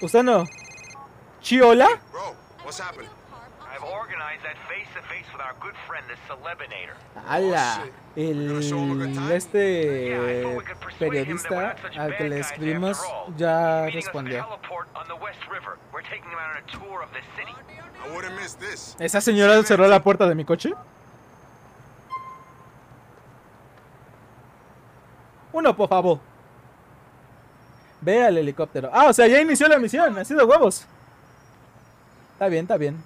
Usano. Chiola? ¡Hala! Este periodista al que le escribimos ya respondió. ¿Esa señora cerró la puerta de mi coche? 1, por favor. Ve al helicóptero. Ah, o sea, ya inició la misión. Ha sido huevos. Está bien, está bien.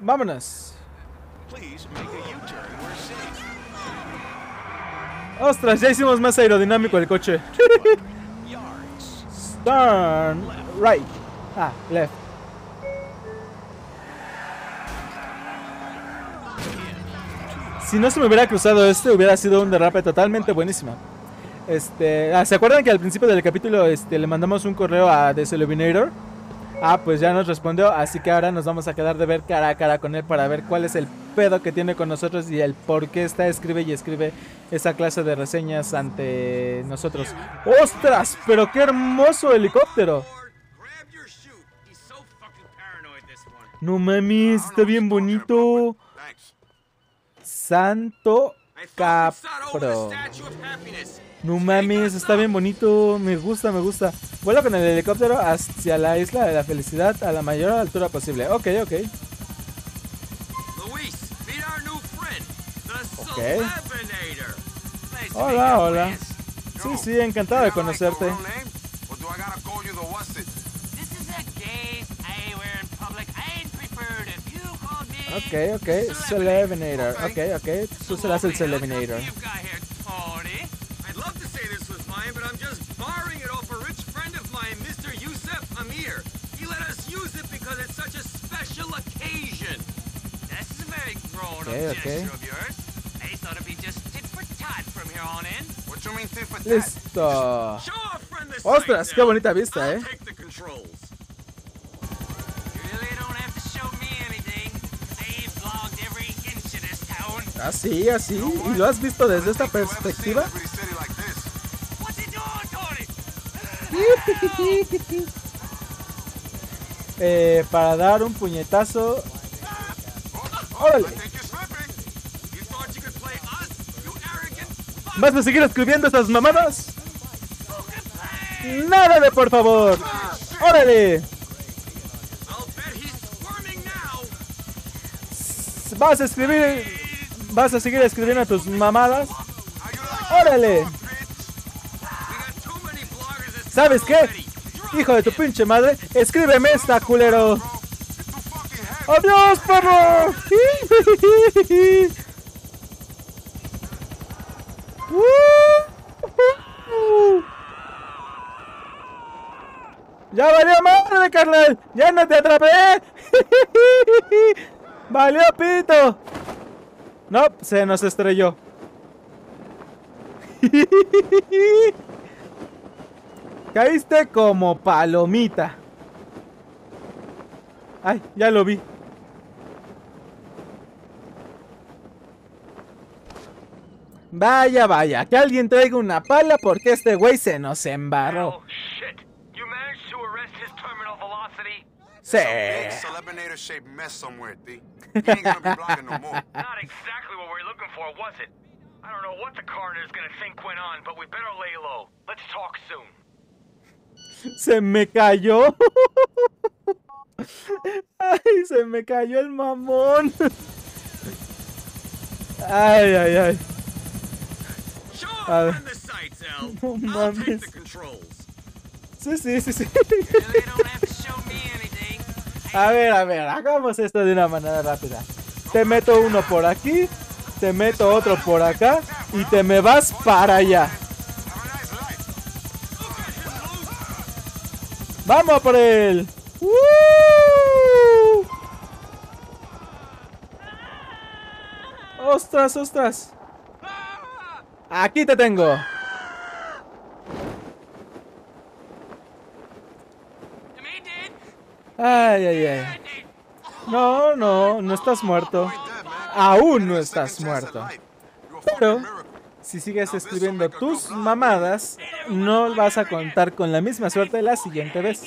Vámonos. Ostras, ya hicimos más aerodinámico el coche. Turn right. Ah, left. Si no se me hubiera cruzado este, hubiera sido un derrape totalmente buenísimo. ¿Se acuerdan que al principio del capítulo le mandamos un correo a Dessieluminator? Ah, pues ya nos respondió, así que ahora nos vamos a quedar de ver cara a cara con él para ver cuál es el pedo que tiene con nosotros y el por qué escribe y escribe esa clase de reseñas ante nosotros. ¡Ostras! ¡Pero qué hermoso helicóptero! No mames, está bien bonito. Santo capro. No mames, está bien bonito, me gusta, me gusta. Vuelo con el helicóptero hacia la isla de la felicidad a la mayor altura posible. Ok, ok. Okay. Hola, hola. Sí, sí, encantado de conocerte. Ok, ok, Seleminator. Ok, ok, tú serás el Seleminator. Okay, okay. Listo. Ostras, qué bonita vista, eh. Así, así. ¿Y lo has visto desde esta perspectiva? Para dar un puñetazo. ¡Órale! ¿Vas a seguir escribiendo esas mamadas? ¡Nada de por favor! ¡Órale! ¿Vas a escribir? ¿Vas a seguir escribiendo tus mamadas? ¡Órale! ¿Sabes qué? Hijo de tu pinche madre, escríbeme esta, culero. ¡Adiós, perro! ¡Ya valió madre, carnal! ¡Ya no te atrapé! ¡Valió pito! No, se nos estrelló. Caíste como palomita. Ay, ya lo vi. Vaya, vaya, que alguien traiga una pala porque este güey se nos embarró. Sí. Se me cayó. Ay, se me cayó el mamón. Ay, ay, ay. A ver. No mames. Sí, sí, sí, sí. A ver, hagamos esto de una manera rápida. Te meto uno por aquí, te meto otro por acá y te me vas para allá. ¡Vamos por él! ¡Woo! ¡Ostras, ostras! ¡Aquí te tengo! ¡Ay, ay, ay! No, no, no estás muerto. Aún no estás muerto. Pero si sigues escribiendo tus mamadas, no vas a contar con la misma suerte la siguiente vez.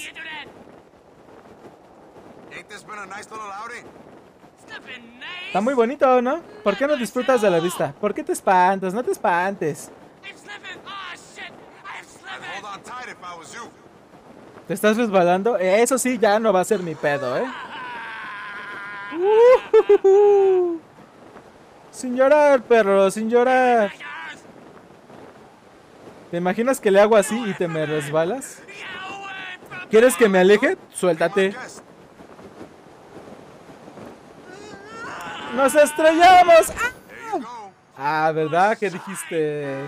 Está muy bonito, ¿no? ¿Por qué no disfrutas de la vista? ¿Por qué te espantas? No te espantes. ¿Te estás resbalando? Eso sí, ya no va a ser mi pedo, ¿eh? Sin llorar, perro, sin llorar. ¿Te imaginas que le hago así y te me resbalas? ¿Quieres que me aleje? Suéltate. ¡Nos estrellamos! ¡Ah! Ah, ¿verdad? ¿Qué dijiste?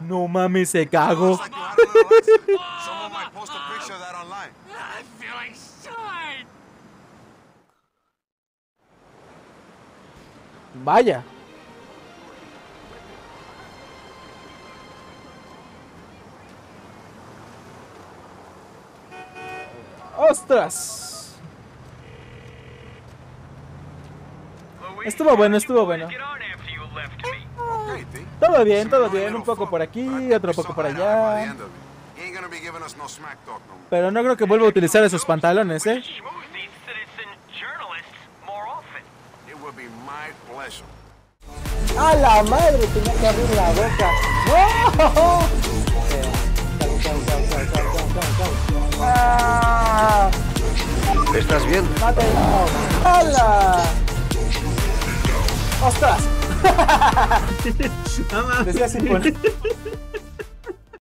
No mames, se cago. Vaya. ¡Ostras! Estuvo bueno, estuvo bueno. Todo bien, un poco por aquí, otro poco por allá. Pero no creo que vuelva a utilizar esos pantalones, ¿eh? ¡A la madre! Tenía que abrir la boca. ¡Oh! ¡Ah! ¿Estás bien? ¡Hala! ¡Ostras! Decía así, bueno.